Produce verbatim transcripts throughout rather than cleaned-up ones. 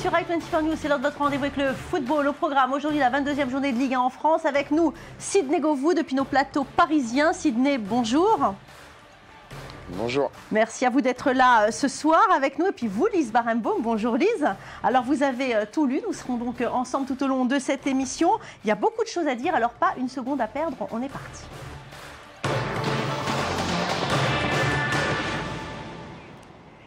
sur i vingt-quatre News, c'est l'heure de notre rendez-vous avec le football. Au programme, aujourd'hui, la vingt-deuxième journée de Ligue un en France. Avec nous, Sidney Govou, depuis nos plateaux parisiens. Sidney, bonjour. Bonjour. Merci à vous d'être là ce soir avec nous. Et puis vous, Lise Barenbaum, bonjour Lise. Alors vous avez tout lu, nous serons donc ensemble tout au long de cette émission. Il y a beaucoup de choses à dire, alors pas une seconde à perdre, on est parti.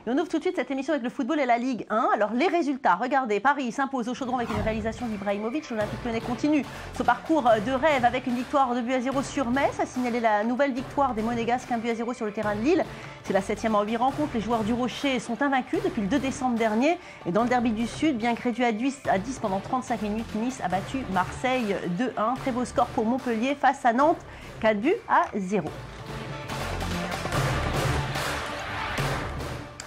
Et on ouvre tout de suite cette émission avec le football et la Ligue un. Alors les résultats, regardez, Paris s'impose au Chaudron avec une réalisation d'Ibrahimovic. L'Olympique Lyonnais continue ce parcours de rêve avec une victoire de deux buts à zéro sur Metz. A signalé la nouvelle victoire des Monégasques, un but à zéro sur le terrain de Lille. C'est la septième en huit rencontres. Les joueurs du Rocher sont invaincus depuis le deux décembre dernier. Et dans le derby du Sud, bien que réduit à dix pendant trente-cinq minutes, Nice a battu Marseille deux un. Très beau score pour Montpellier face à Nantes, quatre buts à zéro.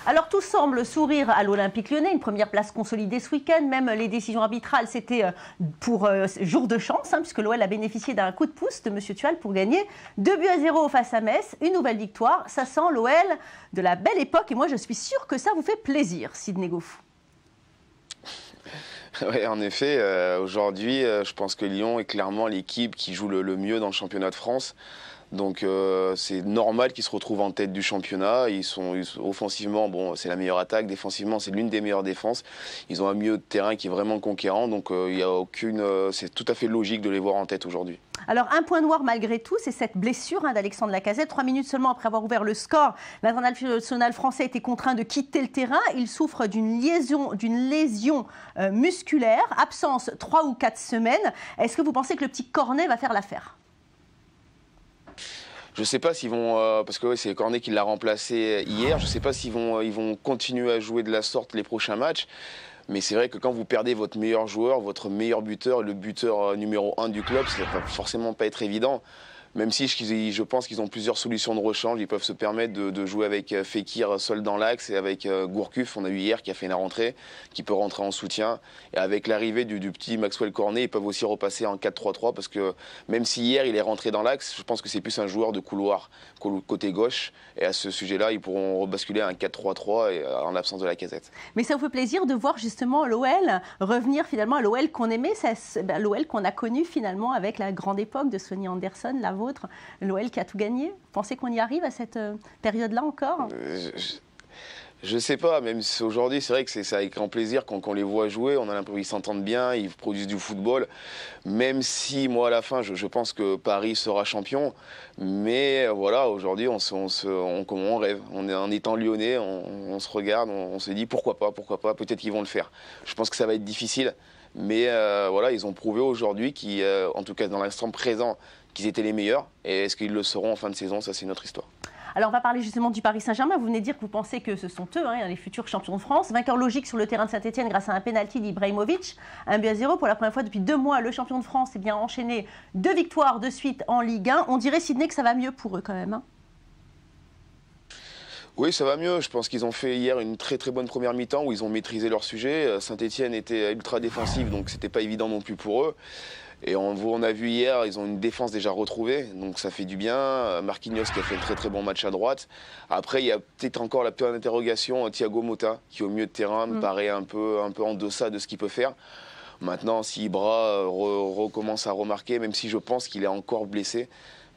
Alors tout semble sourire à l'Olympique Lyonnais, une première place consolidée ce week-end, même les décisions arbitrales c'était pour euh, jour de chance, hein, puisque l'O L a bénéficié d'un coup de pouce de M. Tual pour gagner deux buts à zéro face à Metz, une nouvelle victoire, ça sent l'O L de la belle époque et moi je suis sûre que ça vous fait plaisir, Sidney Govou. Oui, en effet, euh, aujourd'hui euh, je pense que Lyon est clairement l'équipe qui joue le, le mieux dans le championnat de France. Donc euh, c'est normal qu'ils se retrouvent en tête du championnat. Ils sont, ils sont offensivement, bon, c'est la meilleure attaque. Défensivement, c'est l'une des meilleures défenses. Ils ont un milieu de terrain qui est vraiment conquérant. Donc euh, il y a aucune, euh, c'est tout à fait logique de les voir en tête aujourd'hui. Alors un point noir malgré tout, c'est cette blessure hein, d'Alexandre Lacazette. Trois minutes seulement après avoir ouvert le score, l'international français était contraint de quitter le terrain. Il souffre d'une lésion, d'une lésion euh, musculaire, absence trois ou quatre semaines. Est-ce que vous pensez que le petit Cornet va faire l'affaire ? Je ne sais pas s'ils vont, euh, parce que ouais, c'est Cornet qui l'a remplacé hier, je ne sais pas s'ils vont, euh, ils vont continuer à jouer de la sorte les prochains matchs. Mais c'est vrai que quand vous perdez votre meilleur joueur, votre meilleur buteur, le buteur euh, numéro un du club, ça ne va forcément pas être évident. Même si je, je pense qu'ils ont plusieurs solutions de rechange, ils peuvent se permettre de, de jouer avec Fekir seul dans l'axe et avec euh, Gourcuff, on a eu hier, qui a fait une rentrée, qui peut rentrer en soutien. Et avec l'arrivée du, du petit Maxwell Cornet, ils peuvent aussi repasser en quatre trois trois parce que même si hier il est rentré dans l'axe, je pense que c'est plus un joueur de couloir côté gauche. Et à ce sujet-là, ils pourront rebasculer à un quatre trois trois en l'absence de Lacazette. Mais ça vous fait plaisir de voir justement l'O L revenir finalement à l'O L qu'on aimait, l'O L qu'on a connu finalement avec la grande époque de Sonny Anderson, Lavo. L'O L qui a tout gagné. Pensez qu'on y arrive à cette période-là encore? Je ne sais pas, même si aujourd'hui, c'est vrai que c'est avec grand plaisir qu'on les voit jouer. On a l'impression qu'ils s'entendent bien, ils produisent du football. Même si, moi, à la fin, je, je pense que Paris sera champion. Mais voilà, aujourd'hui, on, on, on, on rêve. On est, en étant lyonnais, on, on se regarde, on, on se dit pourquoi pas, pourquoi pas, peut-être qu'ils vont le faire. Je pense que ça va être difficile. Mais euh, voilà, ils ont prouvé aujourd'hui qu'ils, euh, en tout cas dans l'instant présent, qu'ils étaient les meilleurs. Et est-ce qu'ils le seront en fin de saison? Ça, c'est notre histoire. Alors, on va parler justement du Paris Saint-Germain. Vous venez de dire que vous pensez que ce sont eux, hein, les futurs champions de France. Vainqueur logique sur le terrain de Saint-Etienne grâce à un pénalty d'Ibrahimovic. un but à zéro pour la première fois depuis deux mois. Le champion de France est bien enchaîné deux victoires de suite en Ligue un. On dirait, Sidney, que ça va mieux pour eux quand même. Hein. Oui, ça va mieux. Je pense qu'ils ont fait hier une très très bonne première mi-temps où ils ont maîtrisé leur sujet. Saint-Etienne était ultra défensif, donc c'était pas évident non plus pour eux. Et on, on a vu hier, ils ont une défense déjà retrouvée, donc ça fait du bien. Marquinhos qui a fait un très très bon match à droite. Après, il y a peut-être encore la petite interrogation, Thiago Motta, qui au milieu de terrain me mmh. paraît un peu, un peu en deçà de ce qu'il peut faire. Maintenant, si Ibra re, recommence à remarquer, même si je pense qu'il est encore blessé,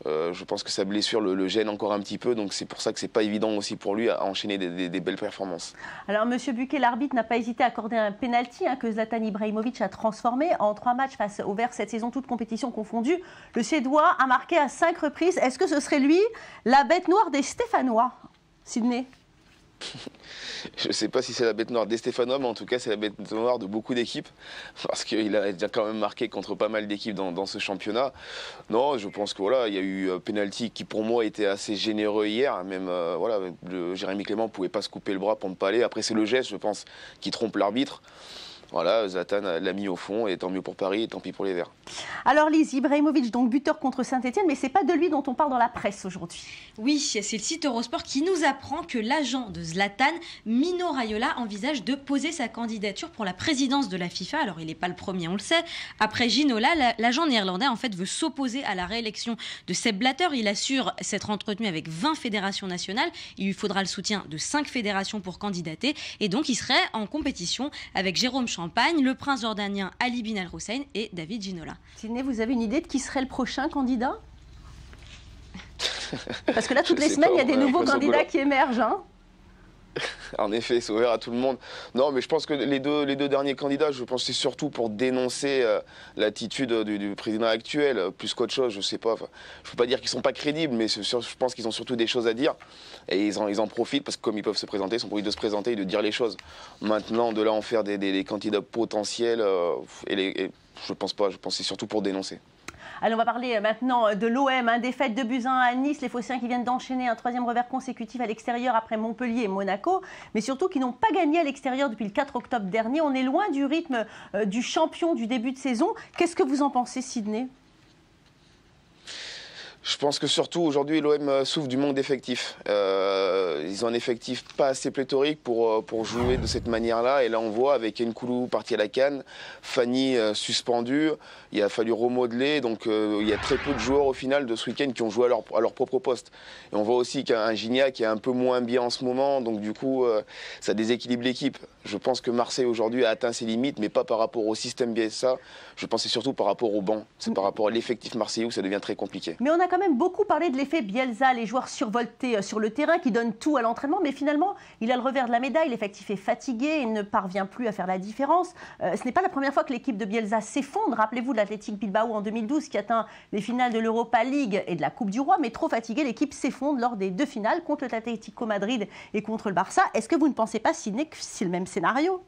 euh, je pense que sa blessure le, le gêne encore un petit peu, donc c'est pour ça que c'est pas évident aussi pour lui à enchaîner des, des, des belles performances. Alors M. Buquet, l'arbitre n'a pas hésité à accorder un pénalty hein, que Zlatan Ibrahimovic a transformé en trois matchs face au Vert cette saison, toutes compétitions confondues. Le Suédois a marqué à cinq reprises. Est-ce que ce serait lui la bête noire des Stéphanois, Sidney? Je ne sais pas si c'est la bête noire des Stéphanois, mais en tout cas c'est la bête noire de beaucoup d'équipes parce qu'il a quand même marqué contre pas mal d'équipes dans, dans ce championnat. Non, je pense que voilà, il y a eu un pénalty qui pour moi était assez généreux hier. Même euh, voilà, le, Jérémy Clément ne pouvait pas se couper le bras pour ne pas aller. Après c'est le geste, je pense, qui trompe l'arbitre. Voilà, Zlatan l'a mis au fond et tant mieux pour Paris et tant pis pour les Verts. Alors Lise, Ibrahimovic, donc buteur contre Saint-Etienne, mais ce n'est pas de lui dont on parle dans la presse aujourd'hui. Oui, c'est le site Eurosport qui nous apprend que l'agent de Zlatan, Mino Raiola, envisage de poser sa candidature pour la présidence de la FIFA. Alors il n'est pas le premier, on le sait. Après Ginola, l'agent néerlandais en fait veut s'opposer à la réélection de Sepp Blatter. Il assure s'être entretenu avec vingt fédérations nationales. Il lui faudra le soutien de cinq fédérations pour candidater. Et donc il serait en compétition avec Jérôme Champagne Champagne, le prince jordanien Ali Bin al-Hussein et David Ginola. Sidney, vous avez une idée de qui serait le prochain candidat? Parce que là, toutes les semaines, il y a des nouveaux candidats qui émergent. Hein. En effet, c'est ouvert à tout le monde. Non, mais je pense que les deux, les deux derniers candidats, je pense que c'est surtout pour dénoncer euh, l'attitude du, du président actuel, plus qu'autre chose, je ne sais pas. Enfin, je ne peux pas dire qu'ils ne sont pas crédibles, mais sûr, je pense qu'ils ont surtout des choses à dire. Et ils en, ils en profitent, parce que comme ils peuvent se présenter, ils sont obligés de se présenter et de dire les choses. Maintenant, de là en faire des, des, des candidats potentiels, euh, et les, et je ne pense pas, je pense que c'est surtout pour dénoncer. Allez, on va parler maintenant de l'O M, hein, défaite de buts à Nice, les Phocéens qui viennent d'enchaîner un troisième revers consécutif à l'extérieur après Montpellier et Monaco, mais surtout qui n'ont pas gagné à l'extérieur depuis le quatre octobre dernier. On est loin du rythme euh, du champion du début de saison. Qu'est-ce que vous en pensez, Sidney ? Je pense que surtout aujourd'hui l'O M souffre du manque d'effectifs. Euh, ils ont un effectif pas assez pléthorique pour, pour jouer de cette manière-là. Et là on voit avec Nkoulou parti à la canne, Fanny euh, suspendue, il a fallu remodeler. Donc euh, il y a très peu de joueurs au final de ce week-end qui ont joué à leur, à leur propre poste. Et on voit aussi qu'un Gignac est un peu moins bien en ce moment. Donc du coup euh, ça déséquilibre l'équipe. Je pense que Marseille aujourd'hui a atteint ses limites, mais pas par rapport au système Bielsa. Je pensais surtout par rapport au banc. C'est par rapport à l'effectif marseillais où ça devient très compliqué. Mais on a quand même beaucoup parlé de l'effet Bielsa, les joueurs survoltés sur le terrain qui donnent tout à l'entraînement, mais finalement, il a le revers de la médaille, l'effectif est fatigué, il ne parvient plus à faire la différence. Euh, ce n'est pas la première fois que l'équipe de Bielsa s'effondre. Rappelez-vous de l'Athletic Bilbao en deux mille douze qui atteint les finales de l'Europa League et de la Coupe du Roi, mais trop fatiguée, l'équipe s'effondre lors des deux finales contre l'Atlético Madrid et contre le Barça. Est-ce que vous ne pensez pas, Sidney, que c'est le même scénario ?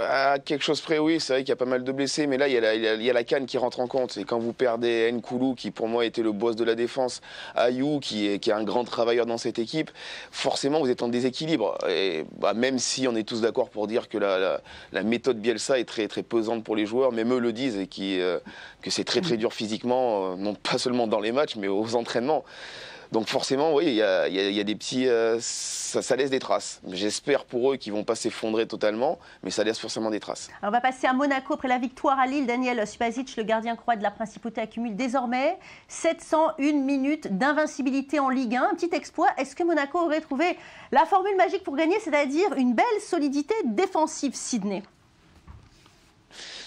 À quelque chose près, oui, c'est vrai qu'il y a pas mal de blessés, mais là, il y a la, il y a, il y a la canne qui rentre en compte. Et quand vous perdez Nkoulou, qui pour moi était le boss de la défense, Ayou, qui est, qui est un grand travailleur dans cette équipe, forcément, vous êtes en déséquilibre. Et bah, même si on est tous d'accord pour dire que la, la, la méthode Bielsa est très, très pesante pour les joueurs, même eux le disent, et qui, euh, que c'est très, très dur physiquement, euh, non pas seulement dans les matchs, mais aux entraînements. Donc forcément, oui, il y a, y, a, y a des petits... Euh, ça, ça laisse des traces. J'espère pour eux qu'ils ne vont pas s'effondrer totalement, mais ça laisse forcément des traces. Alors on va passer à Monaco après la victoire à Lille. Daniel Subasic, le gardien croate de la Principauté, accumule désormais sept cent une minutes d'invincibilité en Ligue un. Un petit exploit. Est-ce que Monaco aurait trouvé la formule magique pour gagner, c'est-à-dire une belle solidité défensive, Sidney ?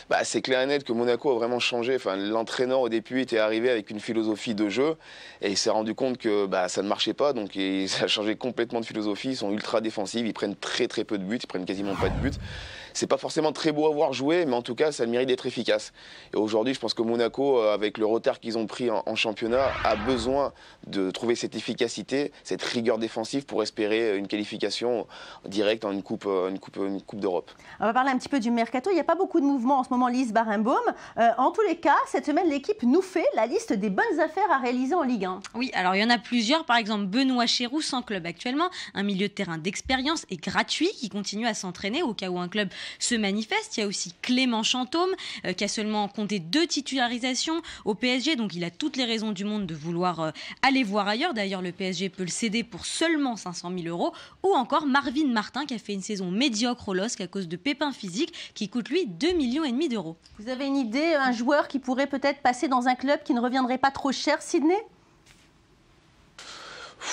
Bah, c'est clair et net que Monaco a vraiment changé. Enfin, l'entraîneur au début était arrivé avec une philosophie de jeu et il s'est rendu compte que bah, ça ne marchait pas. Donc il a changé complètement de philosophie. Ils sont ultra défensifs, ils prennent très très peu de buts, ils prennent quasiment pas de buts. C'est pas forcément très beau à voir jouer, mais en tout cas ça mérite d'être efficace. Et aujourd'hui je pense que Monaco, avec le retard qu'ils ont pris en, en championnat, a besoin de trouver cette efficacité, cette rigueur défensive pour espérer une qualification directe en une coupe, une coupe, une coupe d'Europe. On va parler un petit peu du mercato. Il n'y a pas beaucoup de mouvements en ce moment. Lise Barenbaum. Euh, en tous les cas, cette semaine, l'équipe nous fait la liste des bonnes affaires à réaliser en Ligue un. Oui, alors il y en a plusieurs. Par exemple, Benoît Chéroux, sans club actuellement, un milieu de terrain d'expérience et gratuit qui continue à s'entraîner au cas où un club se manifeste. Il y a aussi Clément Chantôme euh, qui a seulement compté deux titularisations au P S G. Donc il a toutes les raisons du monde de vouloir euh, aller voir ailleurs. D'ailleurs, le P S G peut le céder pour seulement cinq cent mille euros. Ou encore Marvin Martin qui a fait une saison médiocre au L O S C à cause de pépins physiques qui coûte lui deux virgule cinq millions. Vous avez une idée, un joueur qui pourrait peut-être passer dans un club qui ne reviendrait pas trop cher, Sidney ?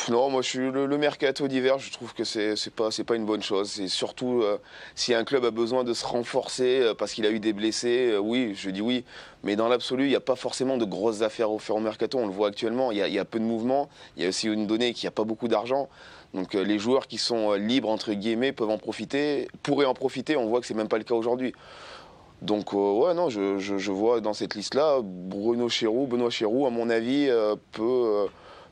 Non, moi je suis le, le mercato d'hiver, je trouve que c'est pas, pas une bonne chose. C'est surtout euh, si un club a besoin de se renforcer euh, parce qu'il a eu des blessés, euh, oui, je dis oui. Mais dans l'absolu, il n'y a pas forcément de grosses affaires offertes au mercato. On le voit actuellement, il y a, il y a peu de mouvement. Il y a aussi une donnée qu'il n'y a pas beaucoup d'argent. Donc euh, les joueurs qui sont euh, libres, entre guillemets, peuvent en profiter, pourraient en profiter. On voit que c'est même pas le cas aujourd'hui. Donc, euh, ouais, non, je, je, je vois dans cette liste-là, Bruno Chéroux, Benoît Chéroux, à mon avis, euh, peut, euh,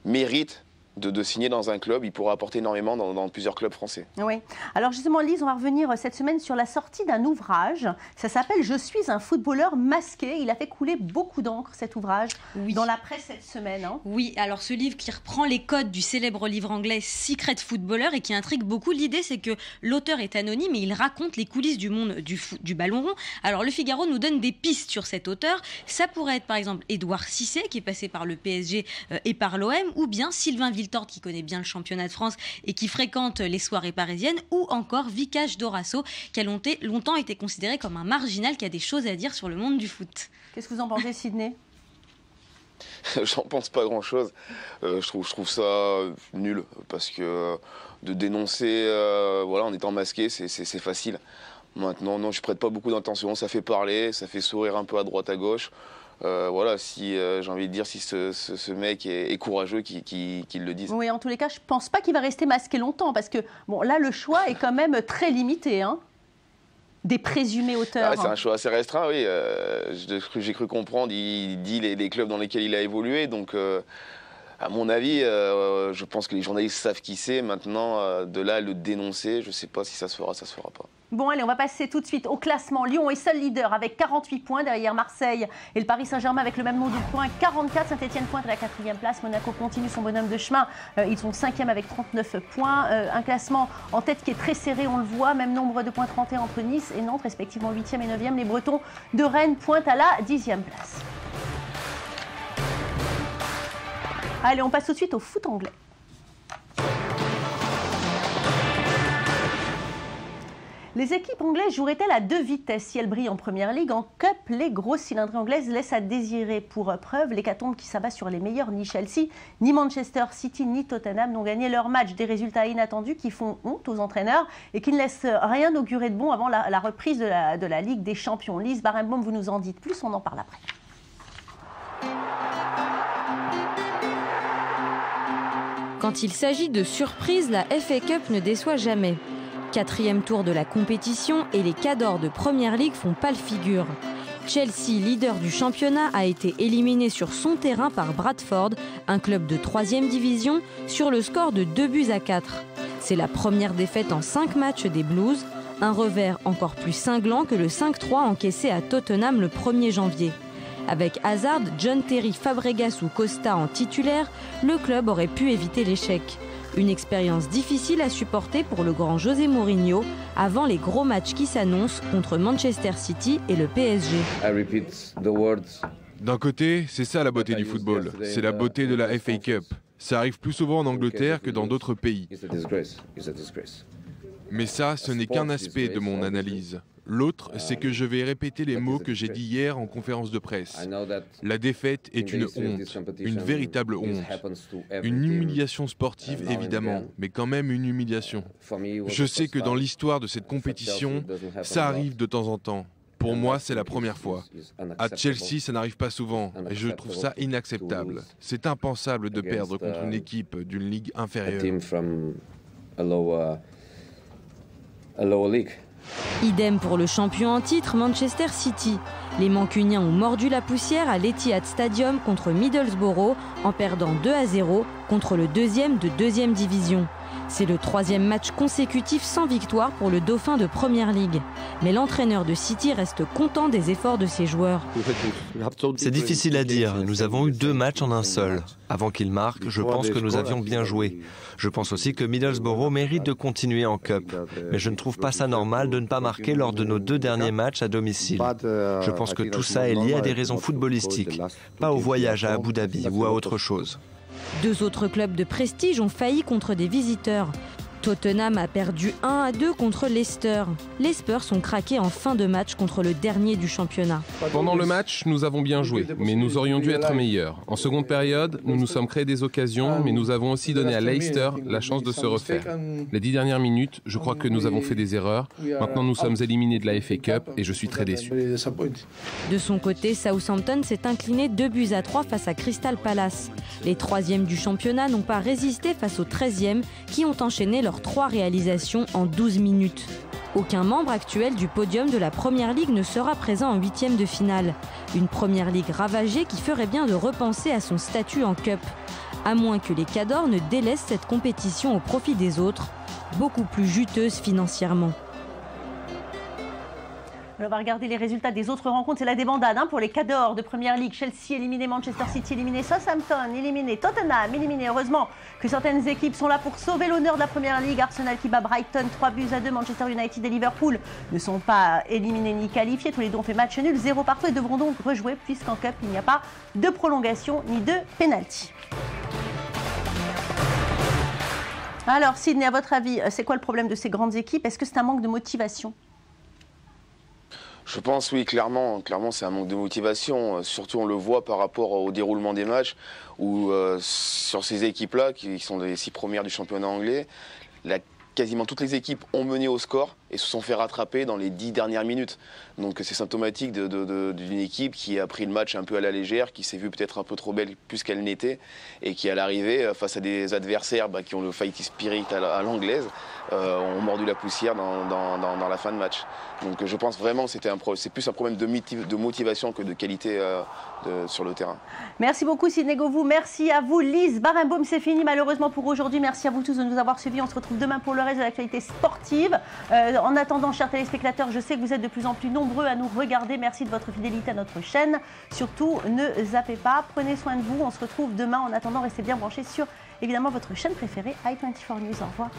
mérite de, de signer dans un club. Il pourra apporter énormément dans, dans plusieurs clubs français. Oui. Alors, justement, Lise, on va revenir cette semaine sur la sortie d'un ouvrage. Ça s'appelle « Je suis un footballeur masqué ». Il a fait couler beaucoup d'encre, cet ouvrage, oui, dans la presse cette semaine. Hein. Oui, alors ce livre qui reprend les codes du célèbre livre anglais « Secret Footballeur » et qui intrigue beaucoup. L'idée, c'est que l'auteur est anonyme et il raconte les coulisses du monde du, foot, du ballon rond. Alors, Le Figaro nous donne des pistes sur cet auteur. Ça pourrait être, par exemple, Édouard Cissé, qui est passé par le P S G et par l'O M, ou bien Sylvain qui connaît bien le championnat de France et qui fréquente les soirées parisiennes, ou encore Vicage Dorasso, qui a longtemps été considéré comme un marginal qui a des choses à dire sur le monde du foot. Qu'est-ce que vous en pensez, Sidney ? J'en pense pas grand-chose. Euh, je, trouve, je trouve ça nul, parce que de dénoncer euh, voilà, en étant masqué, c'est facile. Maintenant, non, je prête pas beaucoup d'intention. Ça fait parler, ça fait sourire un peu à droite, à gauche. Euh, voilà, si euh, j'ai envie de dire, si ce, ce, ce mec est, est courageux, qu'il qu'il, qu'il le dise. Oui, en tous les cas, je pense pas qu'il va rester masqué longtemps, parce que bon, là, le choix est quand même très limité, hein, des présumés auteurs. Ah ouais, c'est un choix assez restreint, oui. Euh, j'ai cru comprendre, il dit les, les clubs dans lesquels il a évolué, donc. Euh, À mon avis, euh, je pense que les journalistes savent qui c'est. Maintenant, euh, de là à le dénoncer, je ne sais pas si ça se fera, ça se fera pas. Bon, allez, on va passer tout de suite au classement. Lyon est seul leader avec quarante-huit points derrière Marseille et le Paris Saint-Germain avec le même nombre de points. quarante-quatre, Saint-Etienne pointe à la quatrième place. Monaco continue son bonhomme de chemin. Euh, ils sont cinquième avec trente-neuf points. Euh, un classement en tête qui est très serré, on le voit. Même nombre de points, trente et un entre Nice et Nantes, respectivement huitième et neuvième. Les Bretons de Rennes pointent à la dixième place. Allez, on passe tout de suite au foot anglais. Les équipes anglaises joueraient-elles à deux vitesses? Si elles brillent en Première Ligue, en Cup, les grosses cylindrées anglaises laissent à désirer. Pour preuve, l'hécatombe qui s'abat sur les meilleurs, ni Chelsea, ni Manchester City, ni Tottenham n'ont gagné leur match. Des résultats inattendus qui font honte aux entraîneurs et qui ne laissent rien augurer de bon avant la, la reprise de la, de la Ligue des Champions. Lise Barenbaum, vous nous en dites plus, on en parle après. Quand il s'agit de surprises, la F A Cup ne déçoit jamais. Quatrième tour de la compétition et les cadors de Première Ligue font pâle figure. Chelsea, leader du championnat, a été éliminé sur son terrain par Bradford, un club de troisième division, sur le score de deux buts à quatre. C'est la première défaite en cinq matchs des Blues, un revers encore plus cinglant que le cinq trois encaissé à Tottenham le premier janvier. Avec Hazard, John Terry, Fabregas ou Costa en titulaire, le club aurait pu éviter l'échec. Une expérience difficile à supporter pour le grand José Mourinho avant les gros matchs qui s'annoncent contre Manchester City et le P S G. D'un côté, c'est ça la beauté du football, c'est la beauté de la F A Cup. Ça arrive plus souvent en Angleterre que dans d'autres pays. Mais ça, ce n'est qu'un aspect de mon analyse. L'autre, c'est que je vais répéter les mots que j'ai dit hier en conférence de presse. La défaite est une honte, une véritable honte. Une humiliation sportive, évidemment, mais quand même une humiliation. Je sais que dans l'histoire de cette compétition, ça arrive de temps en temps. Pour moi, c'est la première fois. À Chelsea, ça n'arrive pas souvent, et je trouve ça inacceptable. C'est impensable de perdre contre une équipe d'une ligue inférieure. Idem pour le champion en titre, Manchester City. Les Mancuniens ont mordu la poussière à l'Etihad Stadium contre Middlesbrough en perdant deux à zéro contre le deuxième de deuxième division. C'est le troisième match consécutif sans victoire pour le Dauphin de Première Ligue. Mais l'entraîneur de City reste content des efforts de ses joueurs. C'est difficile à dire, nous avons eu deux matchs en un seul. Avant qu'ils marquent, je pense que nous avions bien joué. Je pense aussi que Middlesbrough mérite de continuer en Cup. Mais je ne trouve pas ça normal de ne pas marquer lors de nos deux derniers matchs à domicile. Je pense que tout ça est lié à des raisons footballistiques, pas au voyage à Abu Dhabi ou à autre chose. Deux autres clubs de prestige ont failli contre des visiteurs. Tottenham a perdu un à deux contre Leicester. Les Spurs ont craqué en fin de match contre le dernier du championnat. Pendant le match, nous avons bien joué, mais nous aurions dû être meilleurs. En seconde période, nous nous sommes créés des occasions, mais nous avons aussi donné à Leicester la chance de se refaire. Les dix dernières minutes, je crois que nous avons fait des erreurs. Maintenant, nous sommes éliminés de la F A Cup et je suis très déçu. De son côté, Southampton s'est incliné deux buts à trois face à Crystal Palace. Les troisièmes du championnat n'ont pas résisté face aux treizièmes qui ont enchaîné leur trois réalisations en douze minutes. Aucun membre actuel du podium de la Première Ligue ne sera présent en huitième de finale. Une Première Ligue ravagée qui ferait bien de repenser à son statut en Cup. À moins que les cadors ne délaissent cette compétition au profit des autres, beaucoup plus juteuses financièrement. On va regarder les résultats des autres rencontres. C'est la débandade hein, pour les cadors de Première Ligue. Chelsea éliminé, Manchester City éliminé, Southampton éliminé, Tottenham éliminé. Heureusement que certaines équipes sont là pour sauver l'honneur de la Première Ligue. Arsenal qui bat Brighton, trois buts à deux. Manchester United et Liverpool ne sont pas éliminés ni qualifiés. Tous les deux ont fait match nul, zéro partout. Et devront donc rejouer puisqu'en Cup, il n'y a pas de prolongation ni de pénalty. Alors Sidney, à votre avis, c'est quoi le problème de ces grandes équipes? Est-ce que c'est un manque de motivation? Je pense oui, clairement, clairement c'est un manque de motivation, surtout on le voit par rapport au déroulement des matchs, où euh, sur ces équipes-là, qui sont les six premières du championnat anglais, là, quasiment toutes les équipes ont mené au score, et se sont fait rattraper dans les dix dernières minutes. Donc c'est symptomatique de, de, de, d'une équipe qui a pris le match un peu à la légère, qui s'est vue peut-être un peu trop belle plus qu'elle n'était, et qui à l'arrivée, face à des adversaires bah, qui ont le fight spirit à l'anglaise, euh, ont mordu la poussière dans, dans, dans, dans la fin de match. Donc je pense vraiment que c'était un pro, c'est plus un problème de, motiv, de motivation que de qualité euh, de, sur le terrain. Merci beaucoup Sidney Govou, merci à vous Lise Barenbaum, c'est fini malheureusement pour aujourd'hui. Merci à vous tous de nous avoir suivis, on se retrouve demain pour le reste de l'actualité sportive. Euh, En attendant, chers téléspectateurs, je sais que vous êtes de plus en plus nombreux à nous regarder. Merci de votre fidélité à notre chaîne. Surtout, ne zappez pas. Prenez soin de vous. On se retrouve demain. En attendant, restez bien branchés sur, évidemment, votre chaîne préférée, i vingt-quatre News. Au revoir.